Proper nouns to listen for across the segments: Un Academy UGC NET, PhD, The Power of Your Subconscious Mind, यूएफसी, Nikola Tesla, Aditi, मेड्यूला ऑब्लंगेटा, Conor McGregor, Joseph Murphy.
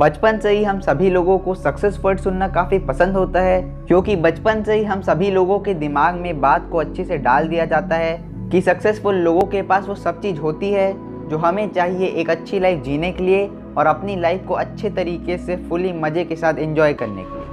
बचपन से ही हम सभी लोगों को सक्सेस वर्ड सुनना काफ़ी पसंद होता है, क्योंकि बचपन से ही हम सभी लोगों के दिमाग में बात को अच्छे से डाल दिया जाता है कि सक्सेसफुल लोगों के पास वो सब चीज़ होती है जो हमें चाहिए एक अच्छी लाइफ जीने के लिए और अपनी लाइफ को अच्छे तरीके से फुली मज़े के साथ एंजॉय करने के लिए।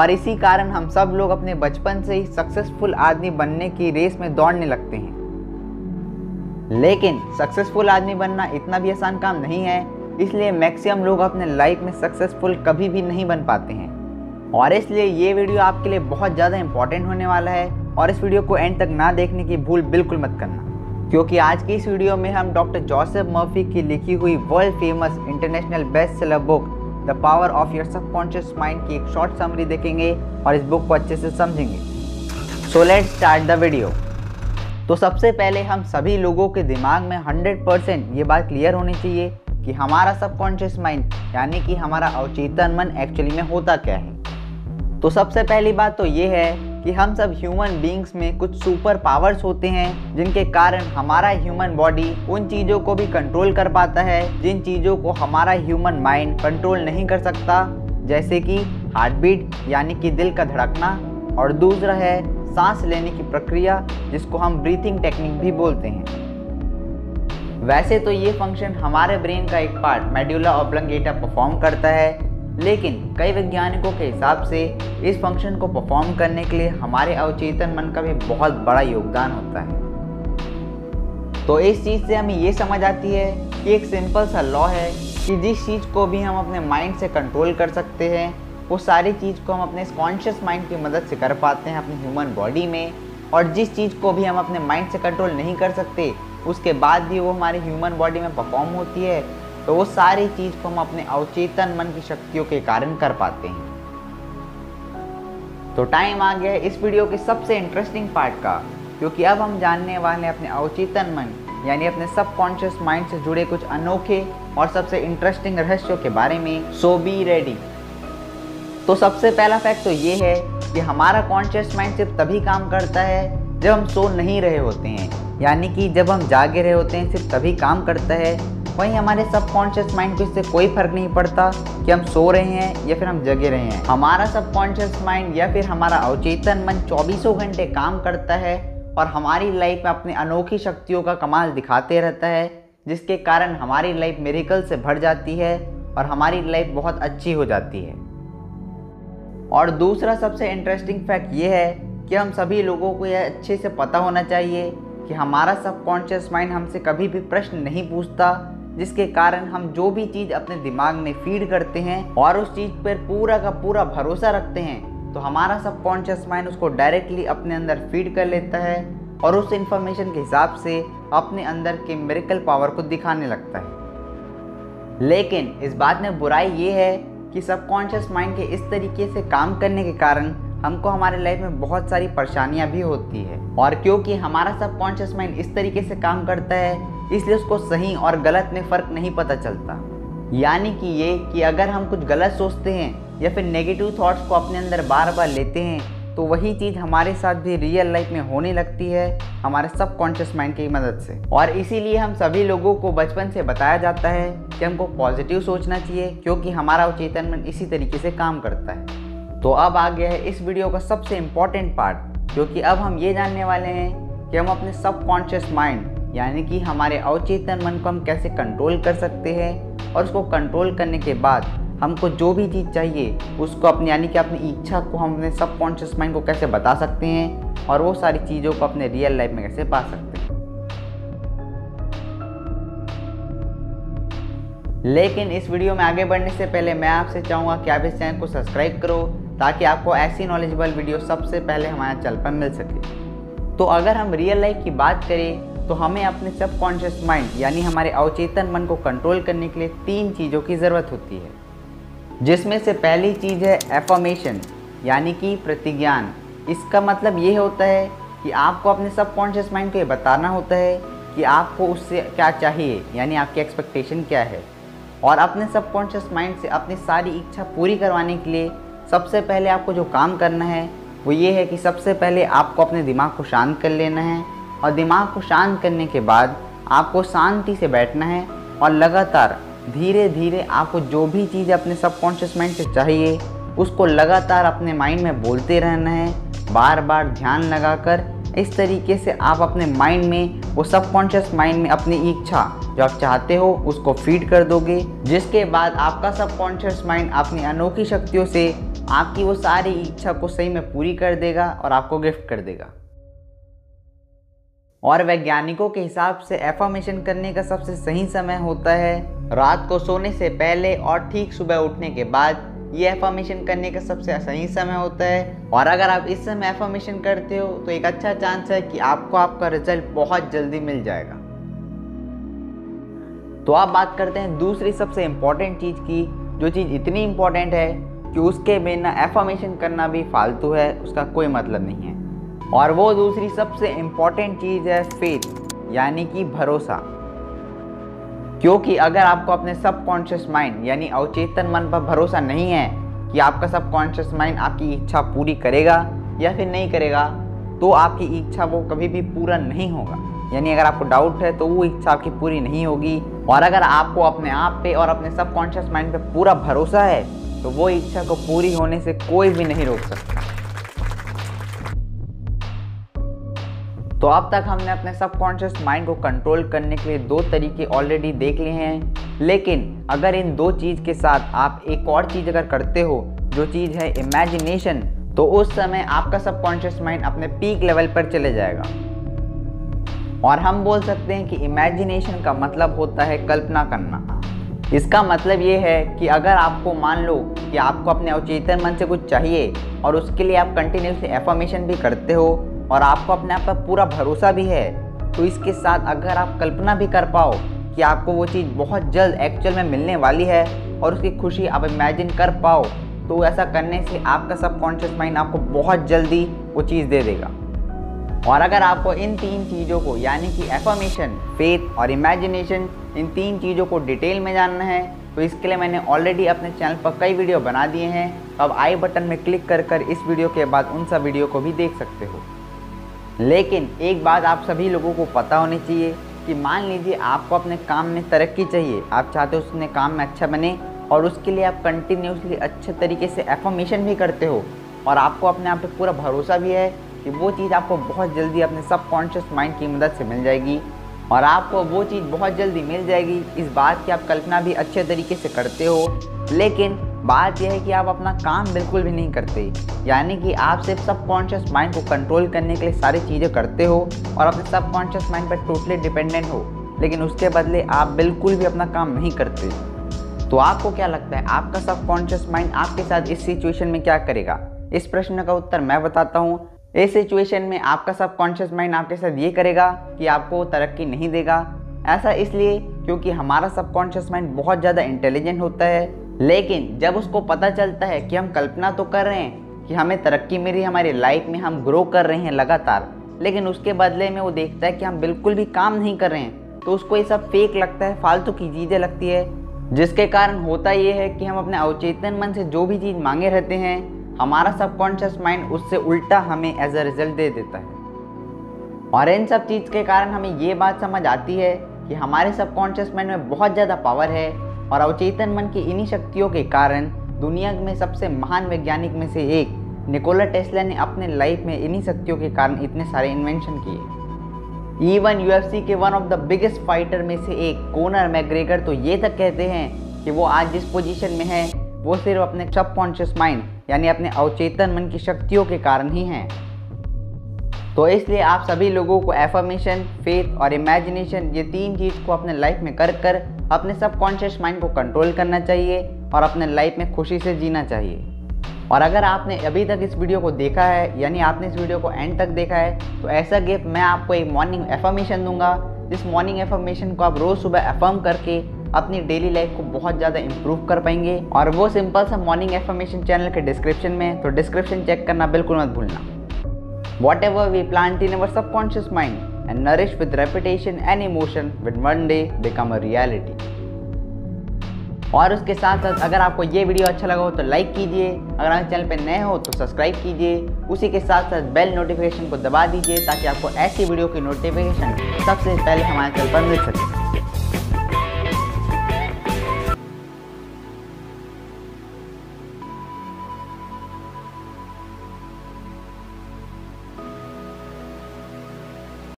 और इसी कारण हम सब लोग अपने बचपन से ही सक्सेसफुल आदमी बनने की रेस में दौड़ने लगते हैं। लेकिन सक्सेसफुल आदमी बनना इतना भी आसान काम नहीं है, इसलिए मैक्सिमम लोग अपने लाइफ में सक्सेसफुल कभी भी नहीं बन पाते हैं। और इसलिए ये वीडियो आपके लिए बहुत ज़्यादा इंपॉर्टेंट होने वाला है और इस वीडियो को एंड तक ना देखने की भूल बिल्कुल मत करना, क्योंकि आज की इस वीडियो में हम डॉक्टर जोसेफ मर्फी की लिखी हुई world famous international best seller book the power of your subconscious mind की एक शॉर्ट समरी देखेंगे और इस बुक को अच्छे से समझेंगे। So let's start the video. तो सबसे पहले हम सभी लोगों के दिमाग में 100% ये बात क्लियर होनी चाहिए कि हमारा सबकॉन्शियस माइंड यानी कि हमारा अवचेतन मन एक्चुअली में होता क्या है। तो सबसे पहली बात तो ये है कि हम सब ह्यूमन बीइंग्स में कुछ सुपर पावर्स होते हैं जिनके कारण हमारा ह्यूमन बॉडी उन चीज़ों को भी कंट्रोल कर पाता है जिन चीज़ों को हमारा ह्यूमन माइंड कंट्रोल नहीं कर सकता, जैसे कि हार्ट बीट यानी कि दिल का धड़कना, और दूसरा है सांस लेने की प्रक्रिया जिसको हम ब्रीथिंग टेक्निक भी बोलते हैं। वैसे तो ये फंक्शन हमारे ब्रेन का एक पार्ट मेड्यूला ऑब्लंगेटा परफॉर्म करता है, लेकिन कई वैज्ञानिकों के हिसाब से इस फंक्शन को परफॉर्म करने के लिए हमारे अवचेतन मन का भी बहुत बड़ा योगदान होता है। तो इस चीज़ से हमें ये समझ आती है कि एक सिंपल सा लॉ है कि जिस चीज़ को भी हम अपने माइंड से कंट्रोल कर सकते हैं वो सारी चीज़ को हम अपने कॉन्शियस माइंड की मदद से कर पाते हैं अपनी ह्यूमन बॉडी में, और जिस चीज़ को भी हम अपने माइंड से कंट्रोल नहीं कर सकते उसके बाद भी वो हमारी ह्यूमन बॉडी में परफॉर्म होती है। तो वो सारी चीज़ को हम अपने अवचेतन मन की शक्तियों के कारण कर पाते हैं। तो टाइम आ गया है इस वीडियो के सबसे इंटरेस्टिंग पार्ट का, क्योंकि अब हम जानने वाले हैं अपने अवचेतन मन यानी अपने सबकॉन्शियस माइंड से जुड़े कुछ अनोखे और सबसे इंटरेस्टिंग रहस्यों के बारे में। So be ready. तो सबसे पहला फैक्ट तो ये है कि हमारा कॉन्शियस माइंड सिर्फ तभी काम करता है जब हम सो नहीं रहे होते हैं, यानी कि जब हम जागे रहे होते हैं सिर्फ तभी काम करता है। वहीं हमारे सबकॉन्शियस माइंड को इससे कोई फर्क नहीं पड़ता कि हम सो रहे हैं या फिर हम जगे रहे हैं। हमारा सबकॉन्शियस माइंड या फिर हमारा अवचेतन मन 24 घंटे काम करता है और हमारी लाइफ में अपने अनोखी शक्तियों का कमाल दिखाते रहता है, जिसके कारण हमारी लाइफ मिरेकल से भर जाती है और हमारी लाइफ बहुत अच्छी हो जाती है। और दूसरा सबसे इंटरेस्टिंग फैक्ट ये है कि हम सभी लोगों को यह अच्छे से पता होना चाहिए कि हमारा सबकॉन्शियस माइंड हमसे कभी भी प्रश्न नहीं पूछता, जिसके कारण हम जो भी चीज़ अपने दिमाग में फीड करते हैं और उस चीज़ पर पूरा का पूरा भरोसा रखते हैं तो हमारा सबकॉन्शियस माइंड उसको डायरेक्टली अपने अंदर फीड कर लेता है और उस इंफॉर्मेशन के हिसाब से अपने अंदर के मिरेकल पावर को दिखाने लगता है। लेकिन इस बात में बुराई ये है कि सबकॉन्शियस माइंड के इस तरीके से काम करने के कारण हमको हमारे लाइफ में बहुत सारी परेशानियां भी होती है, और क्योंकि हमारा सबकॉन्शियस माइंड इस तरीके से काम करता है इसलिए उसको सही और गलत में फ़र्क नहीं पता चलता। यानी कि ये कि अगर हम कुछ गलत सोचते हैं या फिर नेगेटिव थॉट्स को अपने अंदर बार बार लेते हैं तो वही चीज़ हमारे साथ भी रियल लाइफ में होने लगती है हमारे सबकॉन्शियस माइंड की मदद से। और इसीलिए हम सभी लोगों को बचपन से बताया जाता है कि हमको पॉजिटिव सोचना चाहिए, क्योंकि हमारा अवचेतन मन इसी तरीके से काम करता है। तो अब आ गया है इस वीडियो का सबसे इम्पॉर्टेंट पार्ट, क्योंकि अब हम ये जानने वाले हैं कि हम अपने सबकॉन्शियस माइंड यानी कि हमारे अवचेतन मन को हम कैसे कंट्रोल कर सकते हैं, और उसको कंट्रोल करने के बाद हमको जो भी चीज़ चाहिए उसको अपनी यानी कि अपनी इच्छा को हम अपने सबकॉन्शियस माइंड को कैसे बता सकते हैं और वो सारी चीज़ों को अपने रियल लाइफ में कैसे पा सकते हैं। लेकिन इस वीडियो में आगे बढ़ने से पहले मैं आपसे चाहूँगा कि आप इस चैनल को सब्सक्राइब करो ताकि आपको ऐसी नॉलेजेबल वीडियो सबसे पहले हमारे चैनल पर मिल सके। तो अगर हम रियल लाइफ की बात करें तो हमें अपने सबकॉन्शियस माइंड यानी हमारे अवचेतन मन को कंट्रोल करने के लिए 3 चीज़ों की ज़रूरत होती है, जिसमें से पहली चीज़ है एफर्मेशन यानी कि प्रतिज्ञान। इसका मतलब ये होता है कि आपको अपने सबकॉन्शियस माइंड को ये बताना होता है कि आपको उससे क्या चाहिए यानी आपकी एक्सपेक्टेशन क्या है, और अपने सबकॉन्शियस माइंड से अपनी सारी इच्छा पूरी करवाने के लिए सबसे पहले आपको जो काम करना है वो ये है कि सबसे पहले आपको अपने दिमाग को शांत कर लेना है, और दिमाग को शांत करने के बाद आपको शांति से बैठना है और लगातार धीरे धीरे आपको जो भी चीज़ अपने सबकॉन्शियस माइंड से चाहिए उसको लगातार अपने माइंड में बोलते रहना है, बार बार ध्यान लगाकर। इस तरीके से आप अपने माइंड में, वो सबकॉन्शियस माइंड में अपनी इच्छा जो आप चाहते हो उसको फीड कर दोगे, जिसके बाद आपका सबकॉन्शियस माइंड अपनी अनोखी शक्तियों से आपकी वो सारी इच्छा को सही में पूरी कर देगा और आपको गिफ्ट कर देगा। और वैज्ञानिकों के हिसाब से एफर्मेशन करने का सबसे सही समय होता है रात को सोने से पहले और ठीक सुबह उठने के बाद। ये एफर्मेशन करने का सबसे सही समय होता है, और अगर आप इस समय एफर्मेशन करते हो तो एक अच्छा चांस है कि आपको आपका रिजल्ट बहुत जल्दी मिल जाएगा। तो आप बात करते हैं दूसरी सबसे इम्पॉर्टेंट चीज़ की, जो चीज़ इतनी इम्पॉर्टेंट है कि उसके बिना एफर्मेशन करना भी फालतू है, उसका कोई मतलब नहीं है। और वो दूसरी सबसे इम्पॉर्टेंट चीज़ है फेथ, यानी कि भरोसा। क्योंकि अगर आपको अपने सबकॉन्शियस माइंड यानी अवचेतन मन पर भरोसा नहीं है कि आपका सबकॉन्शियस माइंड आपकी इच्छा पूरी करेगा या फिर नहीं करेगा, तो आपकी इच्छा वो कभी भी पूरा नहीं होगा। यानी अगर आपको डाउट है तो वो इच्छा आपकी पूरी नहीं होगी, और अगर आपको अपने आप पे और अपने सबकॉन्शियस माइंड पे पूरा भरोसा है तो वो इच्छा को पूरी होने से कोई भी नहीं रोक सकता। तो अब तक हमने अपने सबकॉन्शियस माइंड को कंट्रोल करने के लिए दो तरीके ऑलरेडी देख लिए हैं, लेकिन अगर इन दो चीज़ के साथ आप एक और चीज़ अगर करते हो जो चीज़ है इमेजिनेशन, तो उस समय आपका सबकॉन्शियस माइंड अपने पीक लेवल पर चले जाएगा। और हम बोल सकते हैं कि इमेजिनेशन का मतलब होता है कल्पना करना। इसका मतलब ये है कि अगर आपको, मान लो कि आपको अपने अवचेतन मन से कुछ चाहिए और उसके लिए आप कंटिन्यूसली एफर्मेशन भी करते हो और आपको अपने आप पर पूरा भरोसा भी है, तो इसके साथ अगर आप कल्पना भी कर पाओ कि आपको वो चीज़ बहुत जल्द एक्चुअल में मिलने वाली है और उसकी खुशी आप इमेजिन कर पाओ, तो ऐसा करने से आपका सबकॉन्शियस माइंड आपको बहुत जल्दी वो चीज़ दे देगा। और अगर आपको इन तीन चीज़ों को, यानी कि एफर्मेशन, फेथ और इमेजिनेशन, इन तीन चीज़ों को डिटेल में जानना है तो इसके लिए मैंने ऑलरेडी अपने चैनल पर कई वीडियो बना दिए हैं। अब आई बटन में क्लिक कर इस वीडियो के बाद उन सब वीडियो को भी देख सकते हो। लेकिन एक बात आप सभी लोगों को पता होनी चाहिए कि मान लीजिए आपको अपने काम में तरक्की चाहिए, आप चाहते हो उसने काम में अच्छा बने और उसके लिए आप कंटिन्यूसली अच्छे तरीके से एफर्मेशन भी करते हो और आपको अपने आप पे पूरा भरोसा भी है कि वो चीज़ आपको बहुत जल्दी अपने सबकॉन्शियस माइंड की मदद से मिल जाएगी और आपको वो चीज़ बहुत जल्दी मिल जाएगी। इस बात की आप कल्पना भी अच्छे तरीके से करते हो, लेकिन बात यह है कि आप अपना काम बिल्कुल भी नहीं करते। यानी कि आप सिर्फ सबकॉन्शियस माइंड को कंट्रोल करने के लिए सारी चीज़ें करते हो और अपने सबकॉन्शियस माइंड पर टोटली डिपेंडेंट हो, लेकिन उसके बदले आप बिल्कुल भी अपना काम नहीं करते। तो आपको क्या लगता है आपका सबकॉन्शियस माइंड आपके साथ इस सिचुएशन में क्या करेगा? इस प्रश्न का उत्तर मैं बताता हूँ। इस सिचुएशन में आपका सबकॉन्शियस माइंड आपके साथ ये करेगा कि आपको तरक्की नहीं देगा। ऐसा इसलिए क्योंकि हमारा सबकॉन्शियस माइंड बहुत ज़्यादा इंटेलिजेंट होता है, लेकिन जब उसको पता चलता है कि हम कल्पना तो कर रहे हैं कि हमें तरक्की मिल रही है, हमारी लाइफ में हम ग्रो कर रहे हैं लगातार, लेकिन उसके बदले में वो देखता है कि हम बिल्कुल भी काम नहीं कर रहे हैं, तो उसको ये सब फेक लगता है, फालतू की चीज़ें लगती है। जिसके कारण होता ये है कि हम अपने अवचेतन मन से जो भी चीज़ मांगे रहते हैं, हमारा सबकॉन्शियस माइंड उससे उल्टा हमें एज अ रिजल्ट दे देता है। और इन सब चीज़ के कारण हमें ये बात समझ आती है कि हमारे सबकॉन्शियस माइंड में बहुत ज़्यादा पावर है और अवचेतन मन की इन्हीं शक्तियों के कारण दुनिया में सबसे महान वैज्ञानिक में से एक निकोला टेस्ला ने अपने लाइफ में इन्हीं शक्तियों के कारण इतने सारे इन्वेंशन किए। इवन यूएफसी के one of the biggest fighter में से एक कोनर मैग्रेगर तो ये तक कहते हैं कि वो आज जिस पोजीशन में है वो सिर्फ अपने सबकॉन्शियस माइंड यानी अपने अवचेतन मन की शक्तियों के कारण ही हैं। तो इसलिए आप सभी लोगों को एफर्मेशन, फेथ और इमेजिनेशन, ये तीन चीज़ को अपने लाइफ में कर अपने सबकॉन्शियस माइंड को कंट्रोल करना चाहिए और अपने लाइफ में खुशी से जीना चाहिए। और अगर आपने अभी तक इस वीडियो को देखा है, यानी आपने इस वीडियो को एंड तक देखा है, तो ऐसा गिफ्ट मैं आपको एक मॉर्निंग एफर्मेशन दूंगा। इस मॉर्निंग एफर्मेशन को आप रोज़ सुबह एफर्म करके अपनी डेली लाइफ को बहुत ज़्यादा इम्प्रूव कर पाएंगे। और वो सिंपल सा मॉर्निंग एफर्मेशन चैनल के डिस्क्रिप्शन में, तो डिस्क्रिप्शन चेक करना बिल्कुल मत भूलना। Whatever we plant in our subconscious mind and nourish with repetition and emotion will one day become a reality. और उसके साथ साथ अगर आपको ये वीडियो अच्छा लगा हो तो लाइक कीजिए, अगर आप चैनल पर नए हो तो सब्सक्राइब कीजिए, उसी के साथ साथ बेल नोटिफिकेशन को दबा दीजिए ताकि आपको ऐसी वीडियो की नोटिफिकेशन सबसे पहले हमारे चैनल पर मिल सके।